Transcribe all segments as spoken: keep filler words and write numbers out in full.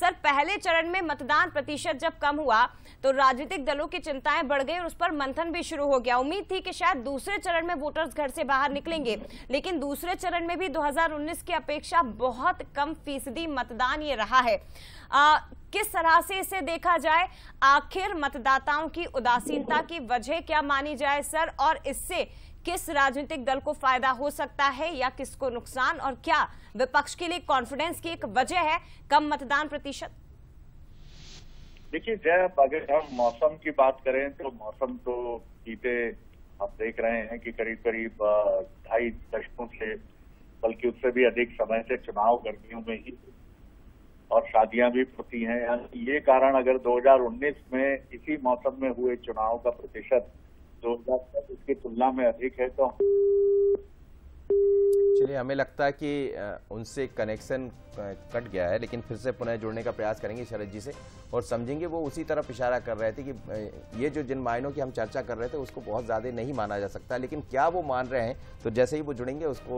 Sir, पहले चरण में मतदान प्रतिशत जब कम हुआ तो राजनीतिक दलों की चिंताएं बढ़ गई और उस पर मंथन भी शुरू हो गया। उम्मीद थी कि शायद दूसरे चरण में वोटर्स घर से बाहर निकलेंगे, लेकिन दूसरे चरण में भी दो हजार उन्नीस की अपेक्षा बहुत कम फीसदी मतदान ये रहा है। आ, किस तरह से इसे देखा जाए, आखिर मतदाताओं की उदासीनता की वजह क्या मानी जाए सर, और इससे किस राजनीतिक दल को फायदा हो सकता है या किसको नुकसान, और क्या विपक्ष के लिए कॉन्फिडेंस की एक वजह है कम मतदान प्रतिशत? देखिए जय, अगर हम मौसम की बात करें तो मौसम तो बीते हम देख रहे हैं कि करीब करीब ढाई दशकों से, बल्कि उससे भी अधिक समय से चुनाव गर्मियों में ही और शादियां भी होती हैं। ये कारण अगर दो हजार उन्नीस में इसी मौसम में हुए चुनाव का प्रतिशत दो हजार पच्चीस की तुलना में अधिक है तो चलिए, हमें लगता है कि उनसे कनेक्शन कट गया है, लेकिन फिर से पुनः जुड़ने का प्रयास करेंगे शरद जी से और समझेंगे। वो उसी तरफ इशारा कर रहे थे कि ये जो जिन मायनों की हम चर्चा कर रहे थे उसको बहुत ज्यादा नहीं माना जा सकता, लेकिन क्या वो मान रहे हैं, तो जैसे ही वो जुड़ेंगे उसको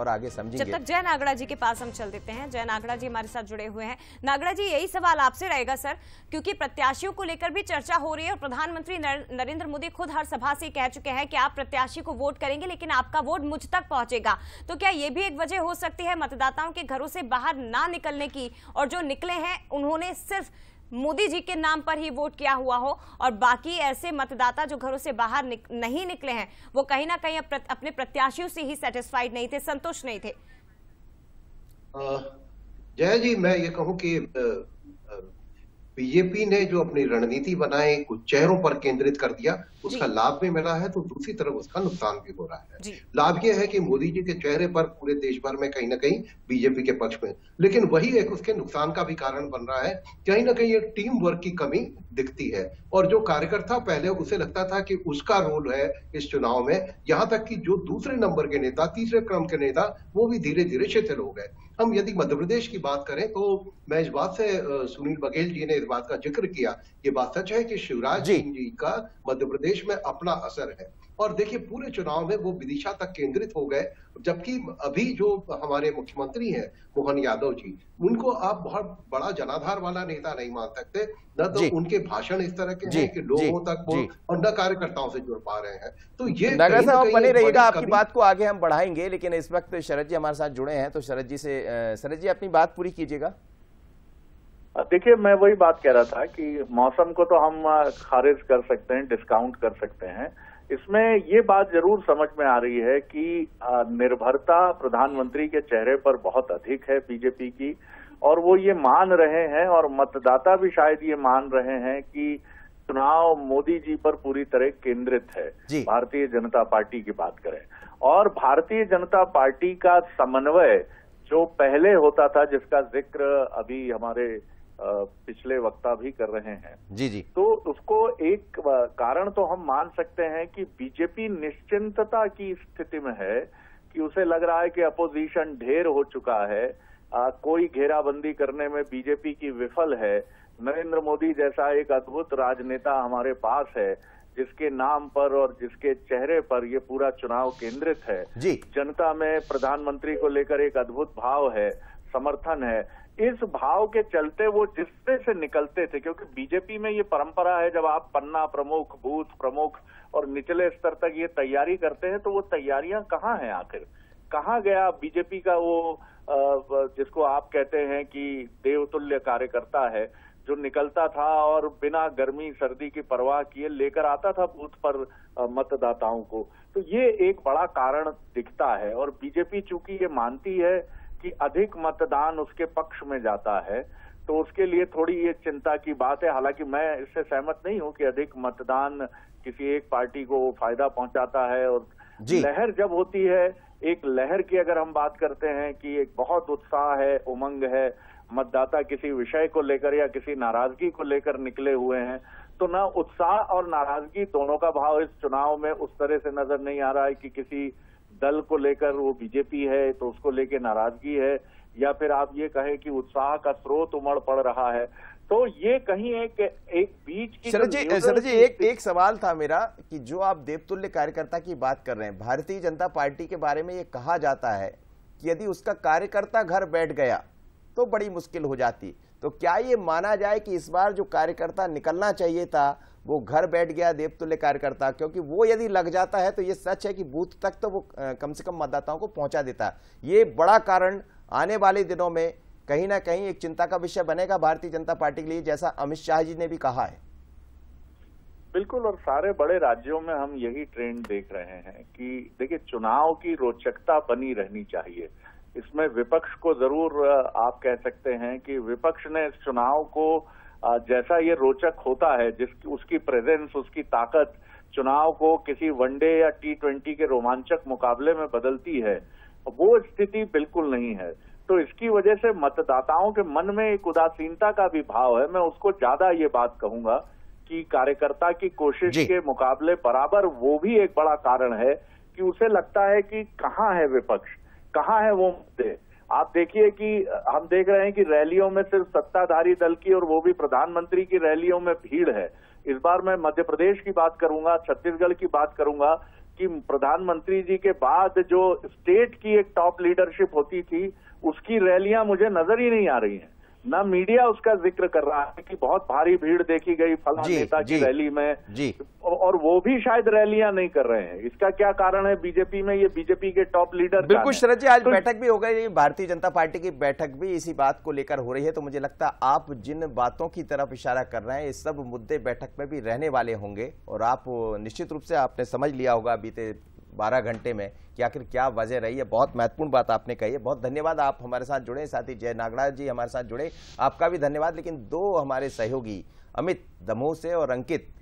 और आगे समझेंगे। जब तक जय नागड़ा जी के पास हम चल देते हैं। जय नागड़ा जी हमारे साथ जुड़े हुए हैं। नागड़ा जी, यही सवाल आपसे रहेगा सर, क्योंकि प्रत्याशियों को लेकर भी चर्चा हो रही है और प्रधानमंत्री नरेंद्र मोदी खुद हर सभा से कह चुके हैं कि आप प्रत्याशी को वोट करेंगे लेकिन आपका वोट मुझ तक पहुंचेगा, तो क्या ये भी एक वजह हो सकती है मतदाताओं के घरों से बाहर ना निकलने की, और जो निकले हैं उन्होंने सिर्फ मोदी जी के नाम पर ही वोट किया हुआ हो और बाकी ऐसे मतदाता जो घरों से बाहर निक, नहीं निकले हैं वो कहीं ना कहीं अप, अपने प्रत्याशियों से ही सेटिस्फाइड नहीं थे, संतुष्ट नहीं थे? जय जी, मैं ये कहूं कि बीजेपी ने जो अपनी रणनीति बनाए, कुछ चेहरों पर केंद्रित कर दिया, उसका लाभ भी मिला है तो दूसरी तरफ उसका नुकसान भी हो रहा है। लाभ यह है कि मोदी जी के चेहरे पर पूरे देश भर में कहीं ना कहीं बीजेपी के पक्ष में, लेकिन वही एक उसके नुकसान का भी कारण बन रहा है। कहीं ना कहीं एक टीम वर्क की कमी दिखती है और जो कार्यकर्ता पहले उसे लगता था कि उसका रोल है इस चुनाव में, यहाँ तक कि जो दूसरे नंबर के नेता, तीसरे क्रम के नेता, वो भी धीरे धीरे शिथिल हो गए। हम यदि मध्य प्रदेश की बात करें तो मैं इस बात से, सुनील बघेल जी ने इस बात का जिक्र किया, ये बात सच है कि शिवराज जी, जी का मध्य प्रदेश में अपना असर है और देखिए पूरे चुनाव में वो विदिशा तक केंद्रित हो गए, जबकि अभी जो हमारे मुख्यमंत्री हैं मोहन यादव जी, उनको आप बहुत बड़ा जनाधार वाला नेता नहीं मान सकते, न तो उनके भाषण इस तरह के हैं कि लोगों तक वो और न कार्यकर्ताओं से जुड़ पा रहे हैं। तो ये नगर साहब बने रहेगा, आपकी बात को आगे हम बढ़ाएंगे, लेकिन इस वक्त शरद जी हमारे साथ जुड़े हैं तो शरद जी से, शरद जी अपनी बात पूरी कीजिएगा। देखिए मैं वही बात कह रहा था कि मौसम को तो हम खारिज कर सकते हैं, डिस्काउंट कर सकते हैं। इसमें ये बात जरूर समझ में आ रही है कि निर्भरता प्रधानमंत्री के चेहरे पर बहुत अधिक है बीजेपी की, और वो ये मान रहे हैं और मतदाता भी शायद ये मान रहे हैं कि चुनाव मोदी जी पर पूरी तरह केंद्रित है। भारतीय जनता पार्टी की बात करें और भारतीय जनता पार्टी का समन्वय जो पहले होता था, जिसका जिक्र अभी हमारे पिछले वक्ता भी कर रहे हैं, जी जी, तो उसको एक कारण तो हम मान सकते हैं कि बीजेपी निश्चिंतता की स्थिति में है कि उसे लग रहा है कि अपोजिशन ढेर हो चुका है, आ, कोई घेराबंदी करने में बीजेपी की विफल है। नरेंद्र मोदी जैसा एक अद्भुत राजनेता हमारे पास है जिसके नाम पर और जिसके चेहरे पर ये पूरा चुनाव केंद्रित है। जी। जनता में प्रधानमंत्री को लेकर एक अद्भुत भाव है, समर्थन है। इस भाव के चलते वो जिससे से निकलते थे, क्योंकि बीजेपी में ये परंपरा है जब आप पन्ना प्रमुख, बूथ प्रमुख और निचले स्तर तक ये तैयारी करते हैं, तो वो तैयारियां कहाँ हैं, आखिर कहाँ गया बीजेपी का वो जिसको आप कहते हैं कि देवतुल्य कार्यकर्ता है, जो निकलता था और बिना गर्मी सर्दी की परवाह किए लेकर आता था बूथ पर मतदाताओं को? तो ये एक बड़ा कारण दिखता है और बीजेपी चूंकि ये मानती है कि अधिक मतदान उसके पक्ष में जाता है, तो उसके लिए थोड़ी ये चिंता की बात है। हालांकि मैं इससे सहमत नहीं हूं कि अधिक मतदान किसी एक पार्टी को फायदा पहुंचाता है। और लहर जब होती है, एक लहर की अगर हम बात करते हैं कि एक बहुत उत्साह है, उमंग है, मतदाता किसी विषय को लेकर या किसी नाराजगी को लेकर निकले हुए हैं, तो ना उत्साह और नाराजगी दोनों का भाव इस चुनाव में उस तरह से नजर नहीं आ रहा है कि किसी दल को लेकर वो बीजेपी है तो उसको लेके नाराजगी है, या फिर आप ये कहें कि उत्साह का स्रोत उमड़ पड़ रहा है। तो ये कहीं एक एक बीच की। शरद जी, शरद जी एक एक सवाल था मेरा कि जो आप देवतुल्य कार्यकर्ता की बात कर रहे हैं, भारतीय जनता पार्टी के बारे में ये कहा जाता है कि यदि उसका कार्यकर्ता घर बैठ गया तो बड़ी मुश्किल हो जाती, तो क्या ये माना जाए कि इस बार जो कार्यकर्ता निकलना चाहिए था वो घर बैठ गया देवतुल्य कार्यकर्ता, क्योंकि वो यदि लग जाता है तो ये सच है कि बूथ तक तो वो कम से कम मतदाताओं को पहुंचा देता। ये बड़ा कारण आने वाले दिनों में कहीं ना कहीं एक चिंता का विषय बनेगा भारतीय जनता पार्टी के लिए, जैसा अमित शाह जी ने भी कहा है। बिल्कुल, और सारे बड़े राज्यों में हम यही ट्रेंड देख रहे हैं कि देखिए चुनाव की रोचकता बनी रहनी चाहिए। इसमें विपक्ष को जरूर आप कह सकते हैं कि विपक्ष ने इस चुनाव को जैसा ये रोचक होता है, जिसकी उसकी प्रेजेंस उसकी ताकत चुनाव को किसी वनडे या टी ट्वेंटी के रोमांचक मुकाबले में बदलती है, वो स्थिति बिल्कुल नहीं है। तो इसकी वजह से मतदाताओं के मन में एक उदासीनता का भी भाव है। मैं उसको ज्यादा ये बात कहूंगा कि कार्यकर्ता की कोशिश के मुकाबले बराबर वो भी एक बड़ा कारण है कि उसे लगता है कि कहाँ है विपक्ष, कहाँ है वो मुद्दे। आप देखिए कि हम देख रहे हैं कि रैलियों में सिर्फ सत्ताधारी दल की और वो भी प्रधानमंत्री की रैलियों में भीड़ है। इस बार मैं मध्य प्रदेश की बात करूंगा, छत्तीसगढ़ की बात करूंगा कि प्रधानमंत्री जी के बाद जो स्टेट की एक टॉप लीडरशिप होती थी उसकी रैलियां मुझे नजर ही नहीं आ रही हैं, ना मीडिया उसका जिक्र कर रहा है कि बहुत भारी भीड़ देखी गई फला नेता की रैली में, और वो भी शायद रैलियां नहीं कर रहे हैं। इसका क्या कारण है बीजेपी में? ये बीजेपी के टॉप लीडर। बिल्कुल शरद जी, आज तो बैठक भी हो गई, भारतीय जनता पार्टी की बैठक भी इसी बात को लेकर हो रही है, तो मुझे लगता है आप जिन बातों की तरफ इशारा कर रहे हैं ये सब मुद्दे बैठक में भी रहने वाले होंगे, और आप निश्चित रूप से आपने समझ लिया होगा बीते बारह घंटे में कि आखिर क्या वजह रही है। बहुत महत्वपूर्ण बात आपने कही है, बहुत धन्यवाद आप हमारे साथ जुड़े। साथ ही जय नागराज जी हमारे साथ जुड़े, आपका भी धन्यवाद। लेकिन दो हमारे सहयोगी अमित दमोसे और अंकित